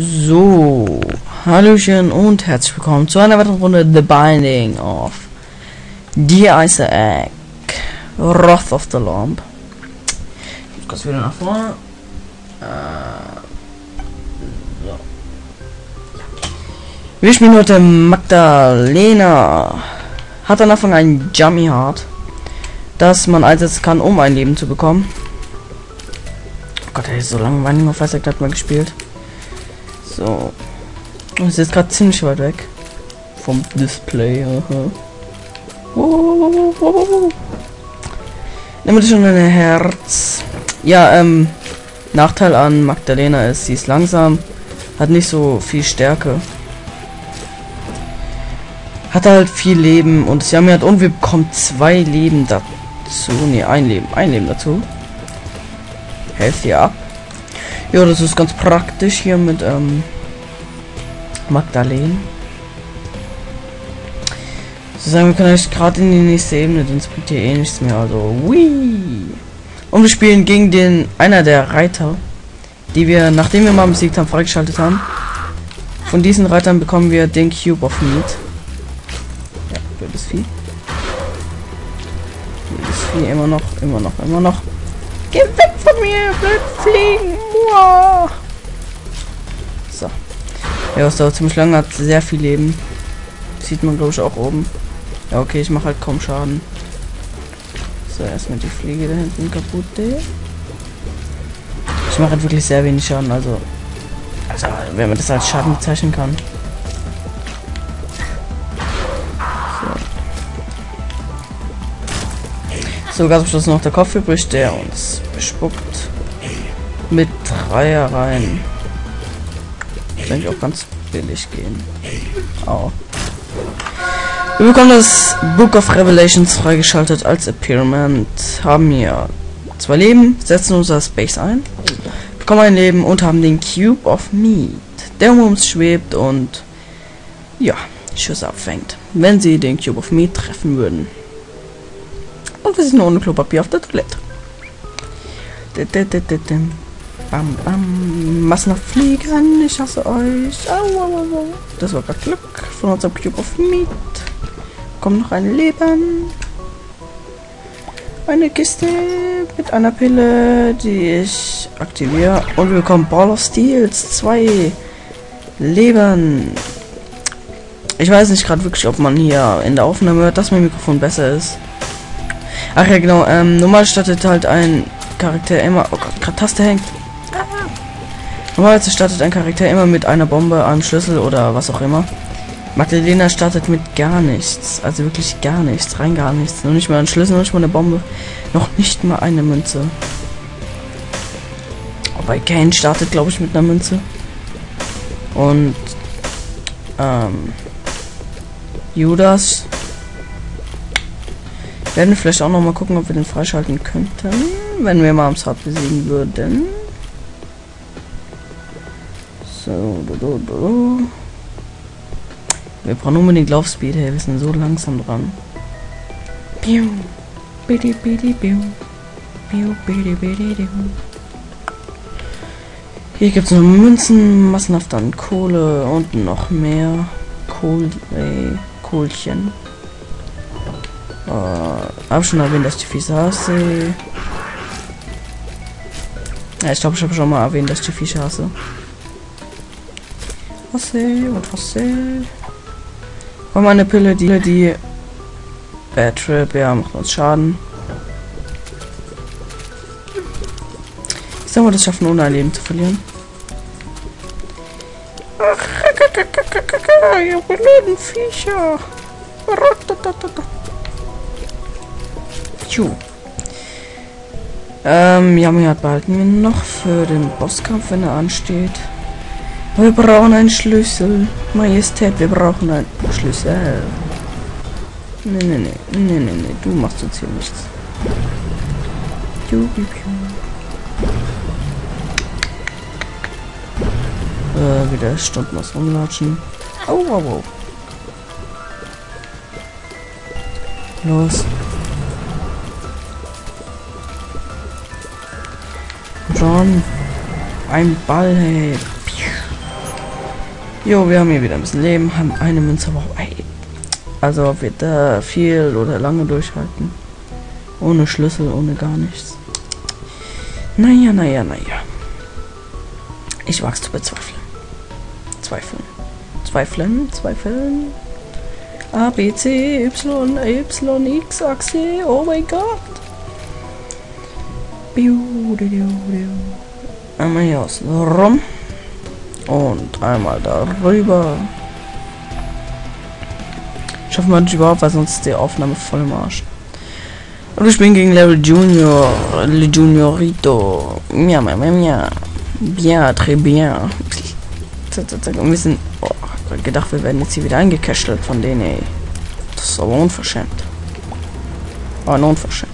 So, hallöchen und herzlich willkommen zu einer weiteren Runde The Binding of Isaac, Wrath of the Lamb. Ich muss wieder nach vorne. So. Wir spielen heute Magdalena. Hat am Anfang ein Jummy Heart, das man einsetzen kann, um ein Leben zu bekommen. Oh Gott, ey, so lange Binding of Isaac hat man gespielt. So. Und es ist gerade ziemlich weit weg vom Display. Nehmen wir schon ein Herz. Ja, Nachteil an Magdalena ist, sie ist langsam, hat nicht so viel Stärke, hat halt viel Leben und sie haben halt, und wir bekommen zwei Leben dazu. Ne, ein Leben dazu. Helft ihr ab. Ja, das ist ganz praktisch hier mit Magdalena. So, sagen wir, können euch gerade in die nächste Ebene, denn es bringt hier eh nichts mehr. Also, wii. Und wir spielen gegen den einer der Reiter, die wir, nachdem wir mal besiegt haben, freigeschaltet haben. Von diesen Reitern bekommen wir den Cube of Meat. Ja, blödes Vieh. Blödes Vieh, immer noch. Geh weg von mir, blöd fliegen! Uah. So. Ja, das dauert ziemlich lange, hat sehr viel Leben. Sieht man, glaube ich, auch oben. Ja, okay, ich mache halt kaum Schaden. So, erstmal die Fliege da hinten kaputt. Ich mache halt wirklich sehr wenig Schaden, also wenn man das als Schaden bezeichnen kann. So, ganz am Schluss noch der Kopf übrig, der uns bespuckt. Mit 3er rein. Kann ich auch ganz billig gehen. Au. Wir bekommen das Book of Revelations freigeschaltet als Appearment. Haben hier 2 Leben, setzen unser Space ein, bekommen ein Leben und haben den Cube of Meat, der um uns schwebt und ja, Schüsse abfängt, wenn sie den Cube of Meat treffen würden. Und wir sind ohne Klopapier auf der Toilette. Bam, bam. Massenhaft fliegen, ich hasse euch. Au, au, au. Das war gerade Glück von unserem Cube of Meat. Kommt noch ein Leben. Eine Kiste mit einer Pille, die ich aktiviere. Und wir bekommen Ball of Steel. 2 Leben. Ich weiß nicht gerade wirklich, ob man hier in der Aufnahme hört, dass mein Mikrofon besser ist. Ach ja, genau. Normal startet halt ein Charakter immer... Oh Gott, gerade Taste hängt. Normalerweise startet ein Charakter immer mit einer Bombe, einem Schlüssel oder was auch immer. Magdalena startet mit gar nichts. Also wirklich gar nichts. Rein gar nichts. Noch nicht mal einen Schlüssel, noch nicht mal eine Bombe. Noch nicht mal eine Münze. Wobei Cain startet, glaube ich, mit einer Münze. Und Judas. Werden wir vielleicht auch noch mal gucken, ob wir den freischalten könnten. Wenn wir Mom's Heart besiegen würden. So, wir brauchen unbedingt Laufspeed, hey, wir sind so langsam dran. Hier gibt es noch Münzen, massenhaft an Kohle und noch mehr Kohlchen. Hab schon erwähnt, dass ich die Viecher hasse. Ja, ich glaube, ich habe schon mal erwähnt, dass ich die Viecher hasse. Was sehe? Komm, eine Pille, die Bad Trip, ja, macht uns Schaden. Ich sag mal, das schaffen, ohne ein Leben zu verlieren. Ach, ihr blöden Viecher. Tschu. Jummy Heart behalten wir noch für den Bosskampf, wenn er ansteht. Wir brauchen einen Schlüssel. Majestät, wir brauchen einen Schlüssel. Nee, du machst uns hier nichts. Wieder stundenlos rumlatschen. Au. Los. John. Ein Ball, hey. Jo, wir haben hier wieder ein bisschen Leben, haben eine Münze, wow, ey. Also ob wir da viel oder lange durchhalten. Ohne Schlüssel, ohne gar nichts. Naja. Ich wag's zu bezweifeln. Zweifeln. A, B, C, Y, Y, X, Achse, oh mein Gott. Einmal hier außen rum. Und einmal darüber. Schaffen wir nicht überhaupt, weil sonst ist die Aufnahme voll im Arsch. Und ich bin gegen Level Junior, Le Juniorito. Bien, très bien. Und wir sind... Oh, ich hab gedacht, wir werden jetzt hier wieder eingekästelt von denen, ey. Das ist aber unverschämt. Aber eine Unverschämtheit.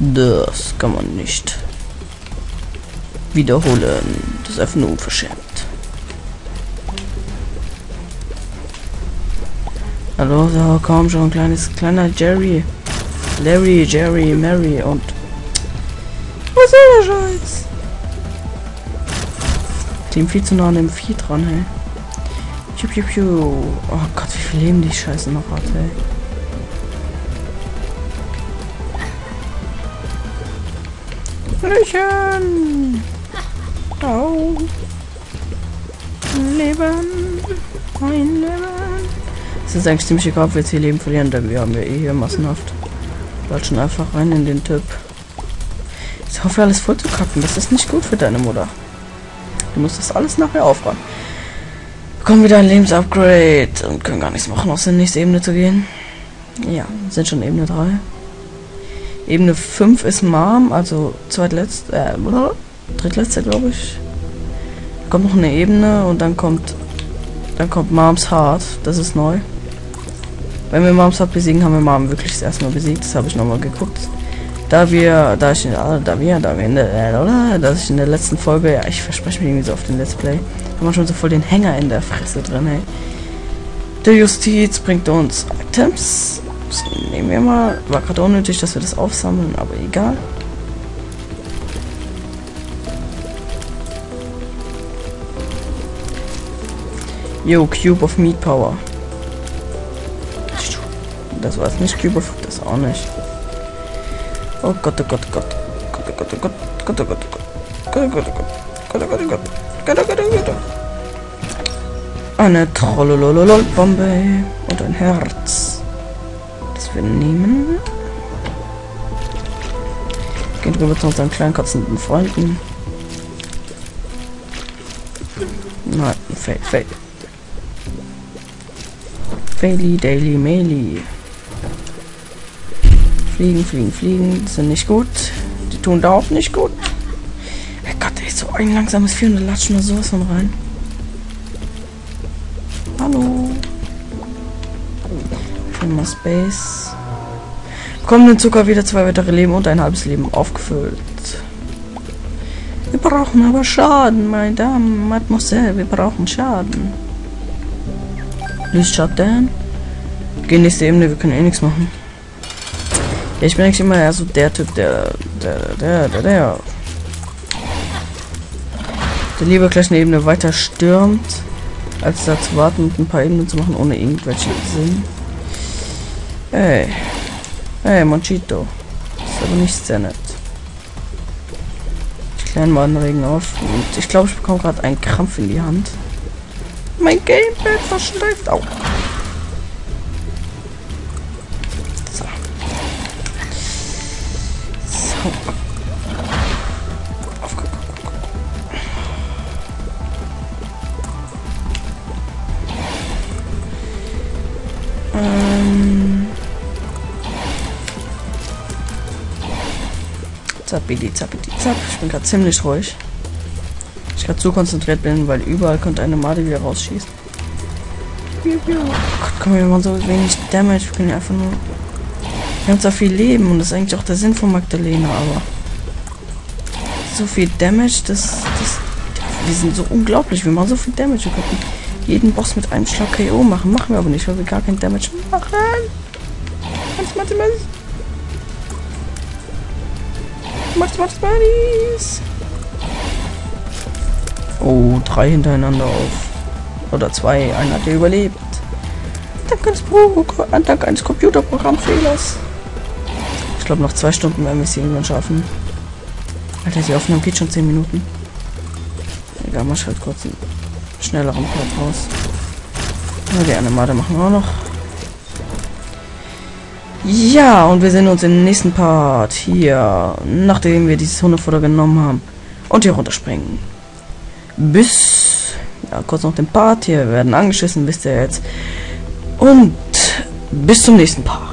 Das kann man nicht wiederholen. Das ist einfach nur unverschämt. Hallo, so, komm schon, kleiner Jerry. Larry, Jerry, Mary und... Was soll der Scheiß? Dem viel zu nah an dem Vieh dran, hey. Piu, piu, piu. Oh Gott, wie viel Leben die Scheiße noch hat, hey. Blüchen! Au! Leben! Mein Leben! Es ist eigentlich ziemlich egal, ob wir jetzt hier Leben verlieren, denn wir haben ja eh hier massenhaft. Latschen einfach rein in den Typ. Ich hoffe, alles voll zu kacken. Das ist nicht gut für deine Mutter. Du musst das alles nachher aufräumen. Bekommen wieder ein Lebensupgrade und können gar nichts machen, aus der nächsten Ebene zu gehen. Ja, sind schon Ebene 3. Ebene 5 ist Mom, also drittletzte, glaube ich. Da kommt noch eine Ebene und dann kommt Mom's Heart, das ist neu. Wenn wir Mom's Heart besiegen, haben wir Mom wirklich das erste Mal besiegt, das habe ich nochmal geguckt. Dass ich in der letzten Folge, ja, ich verspreche mich irgendwie so auf den Let's Play, haben wir schon so voll den Hänger in der Fresse drin, hey. Der Justiz bringt uns Items. Das nehmen wir mal. War gerade unnötig, dass wir das aufsammeln, aber egal. Jo, Cube of Meat Power. Das war es nicht, Cube of, das auch nicht. Oh Gott, oh Gott, oh Gott, oh Gott, oh Gott, oh Gott, oh Gott, oh Gott, oh Gott, oh Gott, oh Gott. Eine Trollolololol-Bombe und ein Herz. Das wir nehmen. Gehen drüber zu unseren kleinen katzenden Freunden. Nein, fail. Faily, daily, maily. Fliegen, das sind nicht gut. Die tun da auch nicht gut. Hey Gott, ey, so ein langsames 400 Latschen oder sowas von rein. Hallo. Schon mal Space. Bekommen den Zucker wieder 2 weitere Leben und ein halbes Leben aufgefüllt. Wir brauchen aber Schaden, meine Damen, Mademoiselle, wir brauchen Schaden. Nicht Schaden. Gehen nächste Ebene, wir können eh nichts machen. Ja, ich bin eigentlich immer eher so der Typ, der lieber gleich eine Ebene weiter stürmt, als da zu warten und ein paar Ebenen zu machen, ohne irgendwelche Sinn. Hey, Monchito. Ist aber nicht sehr nett. Ich kläre mal den Regen auf und ich glaube, ich bekomme gerade einen Krampf in die Hand. Mein Gamepad versteift auch. Zappidi zapp. Ich bin gerade ziemlich ruhig. Ich gerade so konzentriert bin, weil überall kommt eine Made wieder rausschießen. Piu, piu. Oh Gott, komm, wir machen so wenig Damage. Wir können einfach nur... Wir haben zwar viel Leben und das ist eigentlich auch der Sinn von Magdalena, aber... So viel Damage, das... Wir sind so unglaublich. Wir machen so viel Damage. Wir könnten jeden Boss mit einem Schlag KO machen. Machen wir aber nicht, weil wir gar kein Damage machen. Max, Oh, 3 hintereinander auf. Oder 2. Einer hat ja überlebt. Dank eines Computerprogrammfehlers. Ich glaube, noch 2 Stunden werden wir es hier irgendwann schaffen. Alter, die Aufnahme geht schon 10 Minuten. Egal, mach halt kurz einen schnelleren Part raus. Ja, die Animate machen auch noch. Ja, und wir sehen uns im nächsten Part hier, nachdem wir dieses Hundefutter genommen haben. Und hier runterspringen. Bis... ja, kurz noch den Part. Hier werden angeschissen, wisst ihr jetzt. Und bis zum nächsten Part.